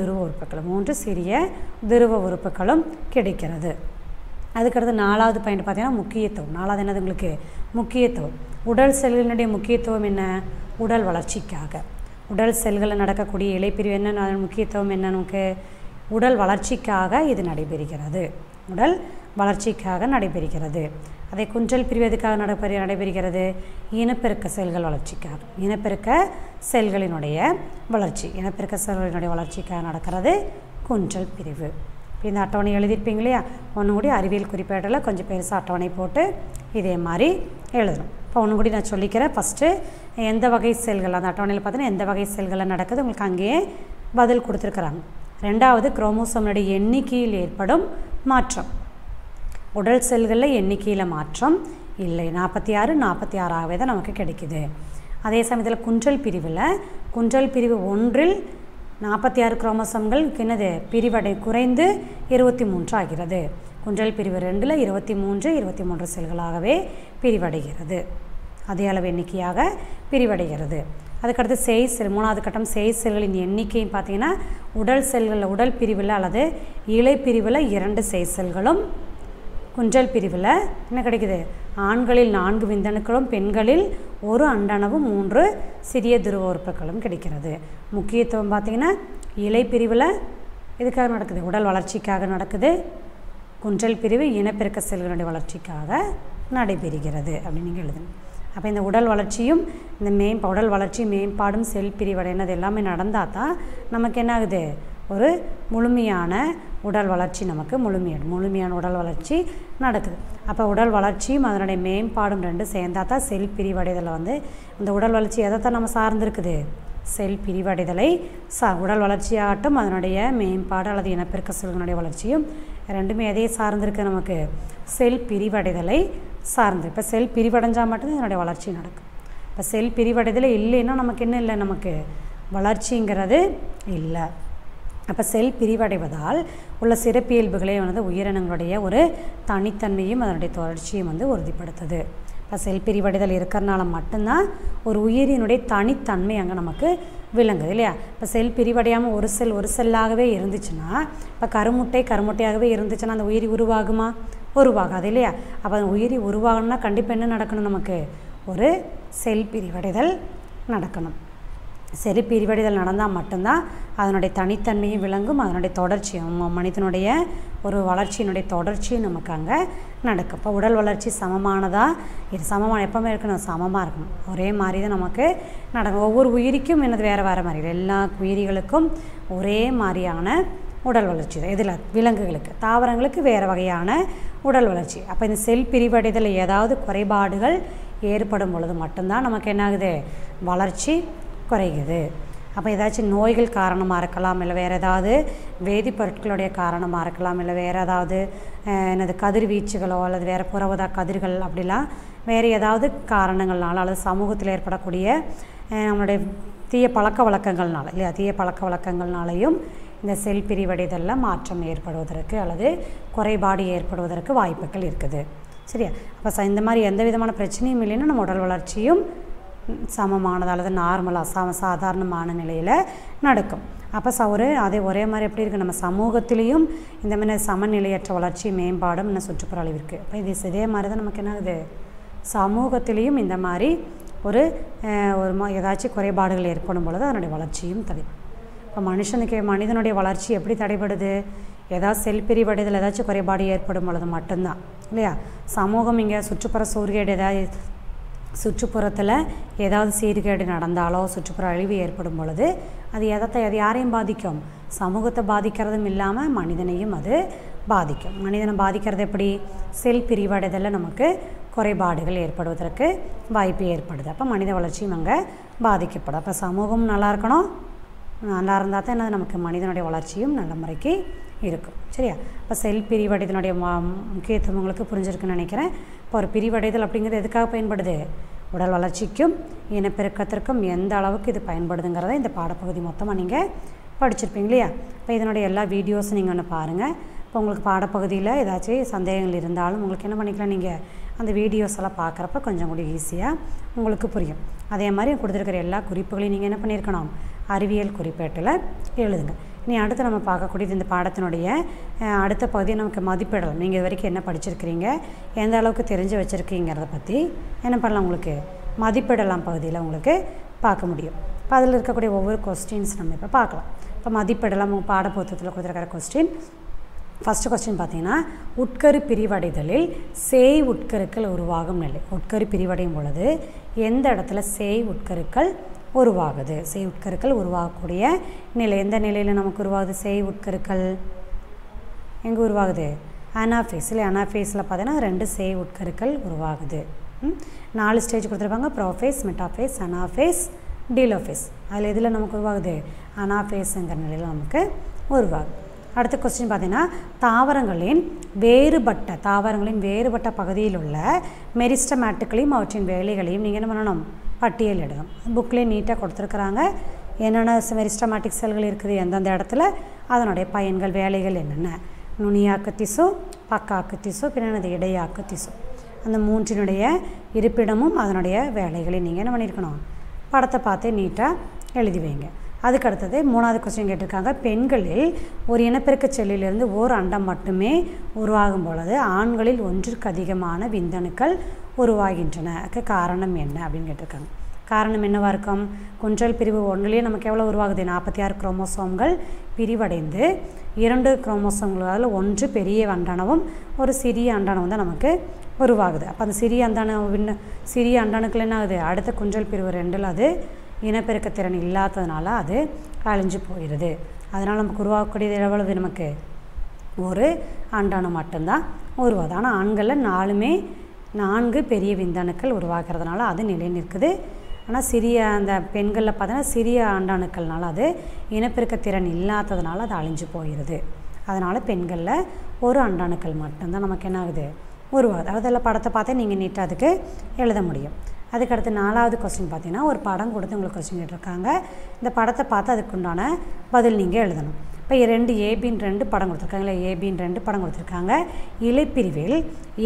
துருவ உறுப்புகளும் கிடைக்கிறது. அதுக்கடுத்து 4வது பாயிண்ட் பார்த்தீங்கன்னா முக்கியத்துவம். 4வது என்னது உங்களுக்கு? முக்கியத்துவம். உடல் செல்களினுடைய முக்கியத்துவம் என்ன? உடல் வளர்ச்சிக்காக. உடல் செல்களில் நடக்கக்கூடிய இலைப்பிரிவு என்ன முக்கியத்துவம் என்ன நமக்கு? உடல் வளர்ச்சிக்காக இது நடைபெறுகிறது. உடல் வளர்ச்சிக்காக நடைபெறுகிறது. அதே குன்றல் பிரிவு எதுக்காக நடைபெறுகிறது? இனப்பெருக்க செல்களினுடைய வளர்ச்சிக்காக நடக்கிறது குன்றல் பிரிவு. இந்த அட்டவணை எழுதியிருப்பீங்க இல்லையா? ஒன்று கூடி அறிவியல் குறிப்பேட்டில் கொஞ்சம் பெருசாக அட்டவணை போட்டு இதே மாதிரி எழுதணும். இப்போ ஒன்று கூடி நான் சொல்லிக்கிறேன். ஃபஸ்ட்டு எந்த வகை செல்கள், அந்த அட்டவணையில் பார்த்தீங்கன்னா எந்த வகை செல்களில் நடக்குது உங்களுக்கு அங்கேயே பதில் கொடுத்துருக்குறாங்க. 2வது குரோமோசோமினுடைய எண்ணிக்கையில் ஏற்படும் மாற்றம். உடல் செல்களில் எண்ணிக்கையில் மாற்றம் இல்லை, 46 46ஆகவே தான் நமக்கு கிடைக்குது. அதே சமயத்தில் குன்றல் பிரிவு 1ல் 46 குரோமோசோம்கள் என்னது? பிரிவடை குறைந்து 23 ஆகிறது. குன்றல் பிரிவு 2ல் 23 செல்களாகவே பிரிவடைகிறது, அதே அளவு எண்ணிக்கையாக பிரிவடைகிறது. அதுக்கடுத்து செய் செல், 3வது கட்டம் செய் செல்களின் எண்ணிக்கையும் பார்த்தீங்கன்னா உடல் பிரிவில் அல்லது இலைப்பிரிவில் 2 செய் செல்களும், குன்றல் பிரிவில் என்ன கிடைக்குது? ஆண்களில் 4 விந்தணுக்களும் பெண்களில் 1 அண்டணவும் 3 சிறிய துருவ உறுப்புகளும் கிடைக்கிறது. முக்கியத்துவம் பார்த்திங்கன்னா இலைப்பிரிவில் எதுக்காக நடக்குது? உடல் வளர்ச்சிக்காக நடக்குது. குன்றல் பிரிவு இனப்பெருக்க செல்களுடைய வளர்ச்சிக்காக நடைபெறுகிறது அப்படின்னு நீங்கள் எழுதணும். அப்போ இந்த உடல் வளர்ச்சியும் இந்த உடல் வளர்ச்சி மேம்பாடும் செல் பிரிவடைனது எல்லாமே நடந்தால் தான் நமக்கு என்ன ஆகுது? ஒரு முழுமையான உடல் வளர்ச்சி நமக்கு முழுமையான உடல் வளர்ச்சி நடக்குது. அப்போ உடல் வளர்ச்சியும் அதனுடைய மேம்பாடும் ரெண்டு சேர்ந்தால் தான் செல் பிரிவடைதலை வந்து இந்த உடல் வளர்ச்சி எதை தான் நம்ம சார்ந்திருக்குது செல் பிரிவடைதலை உடல் வளர்ச்சியாகட்டும் அதனுடைய மேம்பாடு அல்லது இனப்பெருக்க செல்களுடைய வளர்ச்சியும் ரெண்டுமே எதையே சார்ந்திருக்கு நமக்கு செல் பிரிவடைதலை சார்ந்து. இப்போ செல் பிரிவடைஞ்சால் மட்டும்தான் அதனுடைய வளர்ச்சி நடக்கும். இப்போ செல் பிரிவடைதலை இல்லைன்னா நமக்கு என்ன இல்லை நமக்கு வளர்ச்சிங்கிறது இல்லை. அப்போ செல் பிரிவடைவதால் உள்ள சிறப்பியல்புகளே வந்து உயிரினங்களுடைய ஒரு தனித்தன்மையும் அதனுடைய தொடர்ச்சியும் வந்து உறுதிப்படுத்துது. இப்போ செல் பிரிவடைதல் இருக்கிறனால மட்டும்தான் ஒரு உயிரினுடைய தனித்தன்மை அங்கே நமக்கு விளங்குது இல்லையா. இப்போ செல் பிரிவடையாமல் ஒரு செல்லாகவே இருந்துச்சுன்னா இப்போ கருமுட்டையாகவே இருந்துச்சுன்னா அந்த உயிரி உருவாகுமா? உருவாகாது இல்லையா. அப்போ அந்த உயிரி உருவாகணும்னா கண்டிப்பாக என்ன நடக்கணும் நமக்கு ஒரு செல் பிரிவடைதல் நடக்கணும். செல் பிரிவடைதல் நடந்தால் மட்டும்தான் அதனுடைய தனித்தன்மையும் விளங்கும் அதனுடைய தொடர்ச்சியும் மனிதனுடைய ஒரு வளர்ச்சியினுடைய தொடர்ச்சியும் நமக்கு அங்கே நடக்கும். இப்போ உடல் வளர்ச்சி சமமானதாக இது எப்போவுமே இருக்கணும் சமமாக இருக்கணும் ஒரே மாதிரி தான் நமக்கு நடக்கும். ஒவ்வொரு உயிரிக்கும் என்னது வேறு மாதிரி எல்லா உயிரிகளுக்கும் ஒரே மாதிரியான உடல் வளர்ச்சி தான். இதில் விலங்குகளுக்கு தாவரங்களுக்கு வேறு வகையான உடல் வளர்ச்சி. அப்போ இந்த செல் பிரிவடைதல் ஏதாவது குறைபாடுகள் ஏற்படும் பொழுது மட்டும்தான் நமக்கு என்ன ஆகுது வளர்ச்சி குறையுது. அப்போ ஏதாச்சும் நோய்கள் காரணமாக இருக்கலாம் இல்லை வேறு ஏதாவது வேதிப்பொருட்களுடைய காரணமாக இருக்கலாம் இல்லை வேறு ஏதாவது என்னது கதிர்வீச்சுகளோ அல்லது வேறு புறவதா கதிர்கள் அப்படிலாம் வேறு ஏதாவது காரணங்கள்னால அல்லது சமூகத்தில் ஏற்படக்கூடிய நம்மளுடைய தீய பழக்க வழக்கங்கள்னால இல்லையா தீய பழக்க வழக்கங்கள்னாலையும் இந்த செல் பிரிவடைதலில் மாற்றம் ஏற்படுவதற்கு அல்லது குறைபாடு ஏற்படுவதற்கு வாய்ப்புகள் இருக்குது சரியா. அப்போ இந்த மாதிரி எந்த விதமான பிரச்சனையும் இல்லைன்னா நம்ம உடல் வளர்ச்சியும் சமமானது அல்லது நார்மலாக சாதாரணமான நிலையில் நடக்கும். அப்போ ஒரே மாதிரி எப்படி இருக்குது நம்ம சமூகத்திலையும் இந்த மாதிரி சமநிலையற்ற வளர்ச்சி மேம்பாடும் இன்னும் சுற்றுப்புற அளவு இருக்குது. அப்போ இதே மாதிரி தான் நமக்கு என்ன ஆகுது சமூகத்திலையும் இந்த மாதிரி ஒரு ஏதாச்சும் குறைபாடுகள் ஏற்படும் பொழுது அதனுடைய வளர்ச்சியும் தடைபடும். இப்போ மனிதனுடைய வளர்ச்சி எப்படி தடைபடுது ஏதாவது செல் பிரிவடைதல் ஏதாச்சும் குறைபாடு ஏற்படும் பொழுது மட்டும்தான் இல்லையா. சமூகம் இங்கே சுற்றுப்புற சூழ்கேடு ஏதாவது சுற்றுப்புறத்தில் ஏதாவது சீர்கேடு நடந்தாலோ சுற்றுப்புற அழிவு ஏற்படும் பொழுது அது அது யாரையும் பாதிக்கும் சமூகத்தை பாதிக்கிறதும் இல்லாமல் மனிதனையும் அது பாதிக்கும். மனிதனை பாதிக்கிறது எப்படி செல் பிரிவடைதலில் நமக்கு குறைபாடுகள் ஏற்படுவதற்கு வாய்ப்பு ஏற்படுது. அப்போ மனித வளர்ச்சியும் அங்கே பாதிக்கப்படும். அப்போ சமூகம் நல்லா இருக்கணும் நல்லா இருந்தால் தான் என்னது நமக்கு மனிதனுடைய வளர்ச்சியும் நல்ல முறைக்கு இருக்கும் சரியா. இப்போ செல் பிரிவடைதனுடைய முக்கியத்துவம் உங்களுக்கு புரிஞ்சிருக்குன்னு நினைக்கிறேன். இப்போ ஒரு பிரிவடைதல் அப்படிங்கிறது எதுக்காக பயன்படுது உடல் வளர்ச்சிக்கும் இனப்பெருக்கத்திற்கும் எந்த அளவுக்கு இது பயன்படுதுங்கிறத இந்த பாடப்பகுதி மொத்தமாக நீங்கள் படிச்சிருப்பீங்க இல்லையா. இப்போ இதனுடைய எல்லா வீடியோஸும் நீங்கள் ஒன்று பாருங்கள். இப்போ உங்களுக்கு பாடப்பகுதியில் ஏதாச்சும் சந்தேகங்கள் இருந்தாலும் உங்களுக்கு என்ன பண்ணிக்கலாம் நீங்கள் அந்த வீடியோஸ் எல்லாம் பார்க்குறப்ப கொஞ்சம் கூட ஈஸியாக உங்களுக்கு புரியும். அதே மாதிரி கொடுத்துருக்கிற எல்லா குறிப்புகளையும் நீங்கள் என்ன பண்ணியிருக்கணும் அறிவியல் குறிப்பேட்டில் எழுதுங்க. இனி அடுத்து நம்ம பார்க்கக்கூடியது இந்த பாடத்தினுடைய அடுத்த பகுதியை நமக்கு மதிப்பிடலாம். நீங்கள் இது வரைக்கும் என்ன படிச்சிருக்கிறீங்க எந்த அளவுக்கு தெரிஞ்சு வச்சுருக்கீங்கிறத பற்றி என்ன பண்ணலாம் உங்களுக்கு மதிப்பிடலாம் பகுதியில் உங்களுக்கு பார்க்க முடியும். இப்போ அதில் இருக்கக்கூடிய ஒவ்வொரு கொஸ்டின்ஸ் நம்ம இப்போ பார்க்கலாம். இப்போ மதிப்பிடலாம் உங்கள் பாடப்புத்தகத்தில் கொடுத்துருக்கிற கொஸ்டின் ஃபஸ்ட்டு கொஸ்டின் பார்த்தீங்கன்னா உட்கரு பிரிவடைதலில் சேய் உட்கருக்கள் உருவாகும் நிலை. உட்கரு பிரிவடையும் பொழுது எந்த இடத்துல சேய் உட்கருக்கள் உருவாகுது சேய் உட்கருக்கள் உருவாகக்கூடிய நிலை எந்த நிலையில் நமக்கு உருவாகுது சேய் உட்கருக்கள் எங்கே உருவாகுது அனாஃபேஸில். அனாஃபேஸில் பார்த்தீங்கன்னா 2 சேய் உட்கருக்கள் உருவாகுது. 4 ஸ்டேஜ் கொடுத்துருப்பாங்க ப்ரோஃபேஸ் மெட்டாஃபேஸ் அனாஃபேஸ் டீலோஃபேஸ். அதில் இதில் நமக்கு உருவாகுது அனாஃபேஸுங்கிற நிலையில் நமக்கு உருவாகுது. அடுத்த கொஸ்டின் பார்த்தீங்கன்னா தாவரங்களின் வேறுபட்ட பகுதியில் உள்ள மெரிஸ்டமேட்டுகளையும் அவற்றின் வேலைகளையும் நீங்கள் என்ன பண்ணணும் பட்டியல் எடுக்கணும். புக்லேயும் நீட்டாக கொடுத்துருக்குறாங்க என்னென்ன மெரிஸ்டமேட்டிக் செல்கள் இருக்குது எந்தெந்த இடத்துல அதனுடைய பயன்கள் வேலைகள் என்னென்ன நுனியாக்கு திசு பக்காக்கு திசு பின்னது இடையாக்கு திசு அந்த மூன்றினுடைய இருப்பிடமும் அதனுடைய வேலைகளையும் நீங்கள் என்ன பண்ணியிருக்கணும் படத்தை பார்த்து நீட்டாக எழுதி வைங்க. அதுக்கு அடுத்தது 3வது கொஸ்டின் கேட்டிருக்காங்க பெண்களில் ஒரு இனப்பெருக்க செல்லிலிருந்து ஓர் அண்டம் மட்டுமே உருவாகும் பொழுது ஆண்களில் ஒன்றிற்கு அதிகமான விந்தணுக்கள் உருவாகின்றன காரணம் என்ன அப்படின்னு கேட்டிருக்காங்க. காரணம் என்னவாக இருக்கும் குன்றல் பிரிவு 1லேயே நமக்கு எவ்வளோ உருவாகுது 46 குரோமோசோம்கள் பிரிவடைந்து 2 குரோமோசோம்களால் 1 பெரிய அண்டனவும் ஒரு சிறிய அண்டனவும் தான் நமக்கு உருவாகுது. அப்போ அந்த சிறிய அண்டணுக்கள் என்ன ஆகுது அடுத்த குன்றல் பிரிவு 2ல் அது இனப்பெருக்கத்திறன் இல்லாததுனால அது அழிஞ்சு போயிடுது. அதனால் நமக்கு உருவாக்கக்கூடியது எவ்வளவு? நமக்கு ஒரு ஆண்டானு மட்டும்தான் உருவாது. ஆனால் ஆண்களில் நாலுமே 4 பெரிய விந்தணுக்கள் உருவாக்குறதுனால அது நிலை நிற்குது. ஆனால் சிறிய அந்த பெண்களில் பார்த்தீங்கன்னா சிறிய ஆண்டாணுக்கள்னால அது இனப்பெருக்க திறன் இல்லாததுனால அது அழிஞ்சு போயிடுது. அதனால் பெண்களில் ஒரு ஆண்டாணுக்கள் மட்டும்தான் நமக்கு என்ன ஆகுது? உருவாகுது. அதில் படத்தை பார்த்தே நீங்கள் நீட்டாக அதுக்கு எழுத முடியும். அதுக்கடுத்து 4வது கொஸ்டின் பார்த்தீங்கன்னா ஒரு படம் கொடுத்து உங்களுக்கு கொஸ்டின் கேட்டிருக்காங்க. இந்த படத்தை பார்த்து அதுக்குண்டான பதில் நீங்கள் எழுதணும். இப்போ 2 ஏபின்னு 2 படம் கொடுத்துருக்காங்களே, ஏபின்னு 2 படம் கொடுத்துருக்காங்க. இலைப்பிரிவில்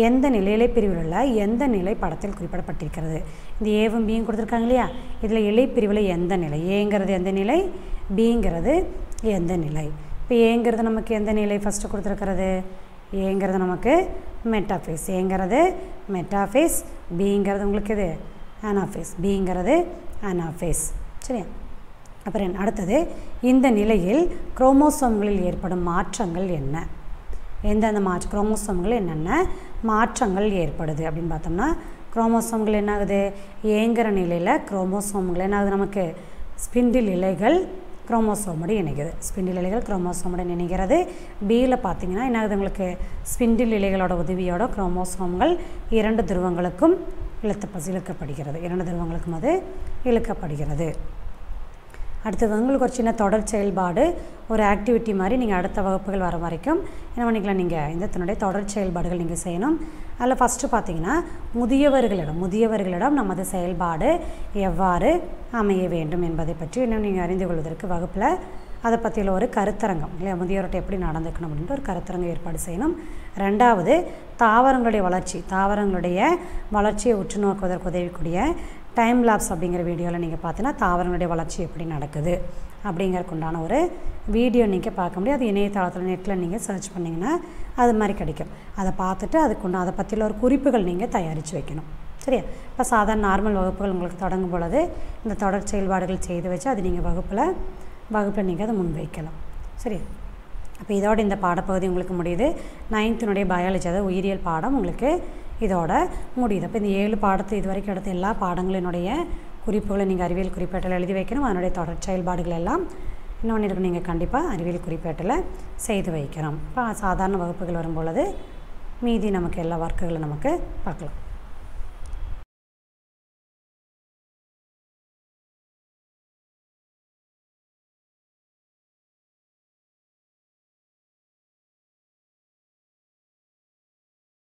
எந்த நிலை, இலைப்பிரிவில் உள்ள எந்த நிலை படத்தில் குறிப்பிடப்பட்டிருக்கிறது? இந்த ஏவும் பியும் கொடுத்துருக்காங்க இல்லையா, இதில் இலைப்பிரிவில் எந்த நிலை? ஏங்கிறது எந்த நிலை, பிங்கிறது எந்த நிலை? இப்போ ஏங்கிறது நமக்கு எந்த நிலை ஃபஸ்ட்டு கொடுத்துருக்கிறது? ஏங்கிறது நமக்கு மெட்டாஃபேஸ், ஏங்கிறது மெட்டாஃபேஸ், பிங்கிறது உங்களுக்கு எது? அனாஃபேஸ், பிங்கிறது அனாஃபேஸ். சரியா? அப்புறம் அடுத்தது, இந்த நிலையில் குரோமோசோம்களில் ஏற்படும் மாற்றங்கள் என்ன? எந்தெந்த குரோமோசோம்கள் என்னென்ன மாற்றங்கள் ஏற்படுது அப்படின்னு பார்த்தோம்னா, குரோமோசோம்கள் என்ன ஆகுது? ஏங்குற நிலையில் குரோமோசோம்கள் என்ன ஆகுது? நமக்கு ஸ்பிண்டில் இலைகள் குரோமோசோமோடு இணைகிறது. ஸ்பிண்டில் இலைகள் குரோமோசோமோடு இணைகிறது. பியில் பார்த்தீங்கன்னா என்ன ஆகுது? உங்களுக்கு ஸ்பிண்டில் இலைகளோட உதவியோட குரோமோசோம்கள் 2 துருவங்களுக்கும் இழுக்கப்படுகிறது. 2 துருவங்களுக்கும் அது இழுக்கப்படுகிறது. அடுத்தது உங்களுக்கு ஒரு சின்ன தொடர் செயல்பாடு, ஒரு ஆக்டிவிட்டி மாதிரி நீங்கள் அடுத்த வகுப்புகள் வர வரைக்கும் என்ன பண்ணிக்கலாம்? நீங்கள் இந்த தன்னுடைய தொடர் செயல்பாடுகள் நீங்கள் செய்யணும். அதில் ஃபஸ்ட்டு பார்த்தீங்கன்னா முதியவர்களிடம் நமது செயல்பாடு எவ்வாறு அமைய வேண்டும் என்பதை பற்றி இன்னும் நீங்கள் அறிந்து கொள்வதற்கு வகுப்பில் அதை பற்றியில் ஒரு கருத்தரங்கம் இல்லையா, முதியோர்கிட்ட எப்படி நடந்துக்கணும் அப்படின்ட்டு ஒரு கருத்தரங்கம் ஏற்பாடு செய்யணும். 2வது, தாவரங்களுடைய வளர்ச்சியை உற்று நோக்குவதற்கு உதவிக்கூடிய டைம் லாப்ஸ் அப்படிங்கிற வீடியோவில் நீங்கள் பார்த்தீங்கன்னா தாவரங்களுடைய வளர்ச்சி எப்படி நடக்குது அப்படிங்கிறதுக்குண்டான ஒரு வீடியோ நீங்கள் பார்க்க முடியும். அது இணையதளத்தில் நெட்டில் நீங்கள் சர்ச் பண்ணிங்கன்னா அது மாதிரி கிடைக்கும். அதை பார்த்துட்டு அதை பற்றியில் ஒரு குறிப்புகள் நீங்கள் தயாரித்து வைக்கணும். சரியா? இப்போ சாதாரண நார்மல் வகுப்புகள் உங்களுக்கு தொடங்கும் பொழுது இந்த தொடர் செயல்பாடுகள் செய்து வச்சு அது நீங்கள் வகுப்பில் நீங்கள் அதை முன்வைக்கலாம். சரியா? அப்போ இதோட இந்த பாடப்பகுதி உங்களுக்கு முடியுது. 9னுடைய பயாலஜி, அதாவது உயிரியல் பாடம் உங்களுக்கு இதோட முடியுது. அப்போ இந்த 7 பாடத்தை இது வரைக்கும் எடுத்த எல்லா பாடங்களினுடைய குறிப்புகளை நீங்கள் அறிவியல் குறிப்பேட்டில் எழுதி வைக்கணும். அதனுடைய தொடர் செயல்பாடுகள் எல்லாம் இன்னொன்று இருக்கு, நீங்கள் கண்டிப்பாக அறிவியல் குறிப்பேட்டில் செய்து வைக்கணும். இப்போ சாதாரண வகுப்புகள் வரும்பொழுது மீதி நமக்கு எல்லா வர்க்குகளும் நமக்கு பார்க்கலாம்.